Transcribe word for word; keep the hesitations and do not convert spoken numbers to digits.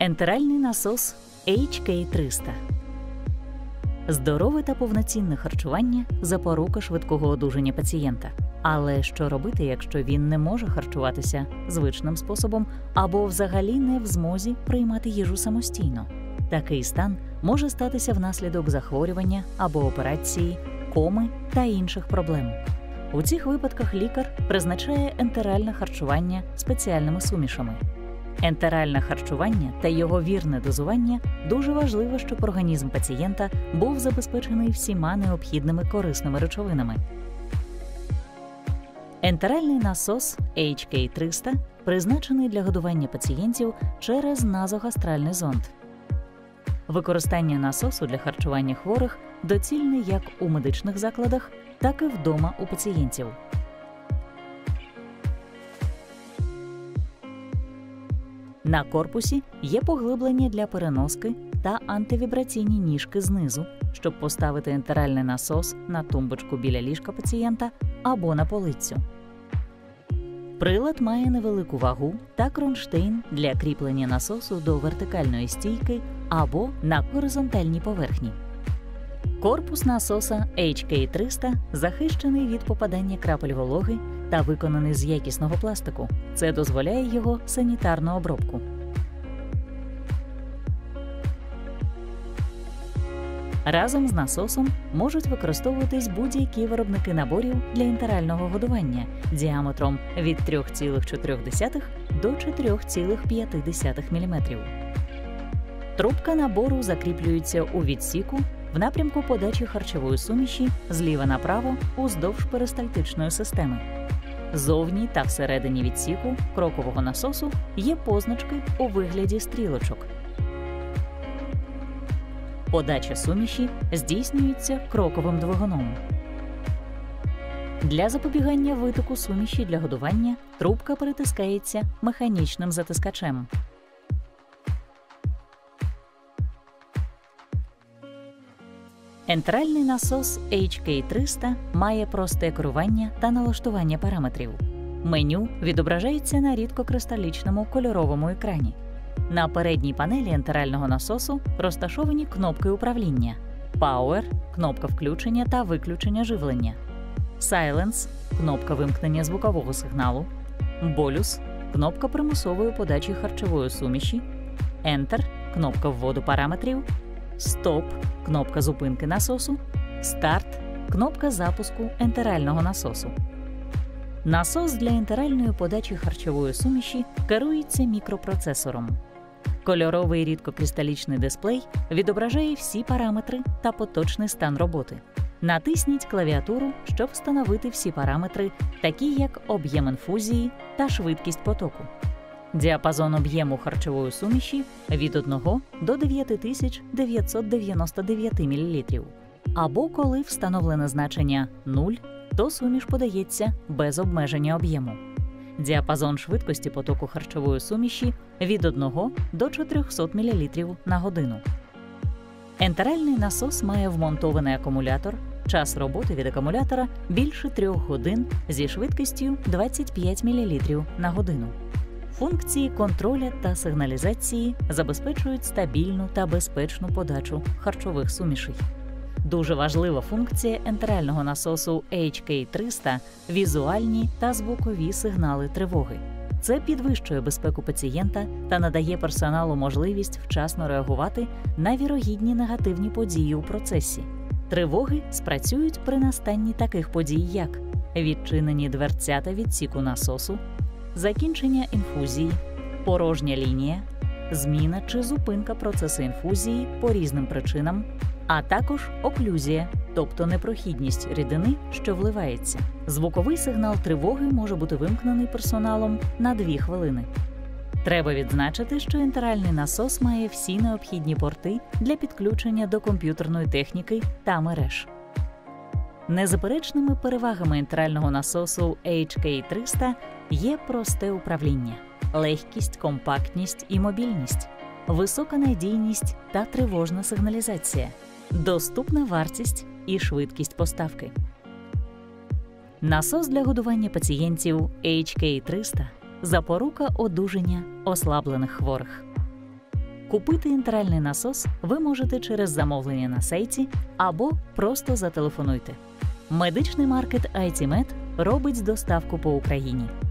Ентеральний насос Ейч Кей триста. Здорове та повноцінне харчування – запорука швидкого одужання пацієнта. Але що робити, якщо він не може харчуватися звичним способом або взагалі не в змозі приймати їжу самостійно? Такий стан може статися внаслідок захворювання або операції, коми та інших проблем. У цих випадках лікар призначає ентеральне харчування спеціальними сумішами. Ентеральне харчування та його вірне дозування дуже важливо, щоб організм пацієнта був забезпечений всіма необхідними корисними речовинами. Ентеральний насос Ейч Кей триста призначений для годування пацієнтів через назогастральний зонд. Використання насосу для харчування хворих доцільне як у медичних закладах, так і вдома у пацієнтів. На корпусі є поглиблення для переноски та антивібраційні ніжки знизу, щоб поставити ентеральний насос на тумбочку біля ліжка пацієнта або на полицю. Прилад має невелику вагу та кронштейн для кріплення насосу до вертикальної стійки або на горизонтальній поверхні. Корпус насоса Ейч Кей триста захищений від попадання крапель вологи та виконаний з якісного пластику. Це дозволяє його санітарну обробку. Разом з насосом можуть використовуватись будь-які виробники наборів для ентерального годування діаметром від трьох цілих чотирьох десятих до чотирьох цілих п'яти десятих міліметрів. Трубка набору закріплюється у відсіку в напрямку подачі харчової суміші зліва направо уздовж перистальтичної системи. Зовні та всередині відсіку крокового насосу є позначки у вигляді стрілочок. Подача суміші здійснюється кроковим двигуном. Для запобігання витоку суміші для годування трубка перетискається механічним затискачем. Ентеральний насос Ейч Кей триста має просте керування та налаштування параметрів. Меню відображається на рідкокристалічному кольоровому екрані. На передній панелі ентерального насосу розташовані кнопки управління, Power – кнопка включення та виключення живлення, Silence – кнопка вимкнення звукового сигналу, Bolus – кнопка примусової подачі харчової суміші, Enter – кнопка вводу параметрів, Stop – кнопка зупинки насосу, Start – кнопка запуску ентерального насосу. Насос для ентеральної подачі харчової суміші керується мікропроцесором. Кольоровий рідкокристалічний дисплей відображає всі параметри та поточний стан роботи. Натисніть клавіатуру, щоб встановити всі параметри, такі як об'єм інфузії та швидкість потоку. Діапазон об'єму харчової суміші від одного до дев'яти тисяч дев'ятсот дев'яноста дев'яти мілілітрів. Або коли встановлене значення нуль, то суміш подається без обмеження об'єму. Діапазон швидкості потоку харчової суміші від одного до чотирьохсот мілілітрів на годину. Ентеральний насос має вмонтований акумулятор, час роботи від акумулятора більше трьох годин зі швидкістю двадцять п'ять мілілітрів на годину. Функції контроля та сигналізації забезпечують стабільну та безпечну подачу харчових сумішей. Дуже важлива функція ентерального насосу Ейч Кей триста – візуальні та звукові сигнали тривоги. Це підвищує безпеку пацієнта та надає персоналу можливість вчасно реагувати на вірогідні негативні події у процесі. Тривоги спрацюють при настанні таких подій, як відчинені дверцята відсіку насосу, закінчення інфузії, порожня лінія, зміна чи зупинка процесу інфузії по різним причинам, а також оклюзія, тобто непрохідність рідини, що вливається. Звуковий сигнал тривоги може бути вимкнений персоналом на дві хвилини. Треба відзначити, що ентеральний насос має всі необхідні порти для підключення до комп'ютерної техніки та мереж. Незаперечними перевагами ентерального насосу Ейч Кей триста є просте управління, легкість, компактність і мобільність, висока надійність та тривожна сигналізація, доступна вартість і швидкість поставки. Насос для годування пацієнтів Ейч Кей триста – запорука одужання ослаблених хворих. Купити інтеральний насос ви можете через замовлення на сайті або просто зателефонуйте. Медичний маркет ай ті мед робить доставку по Україні.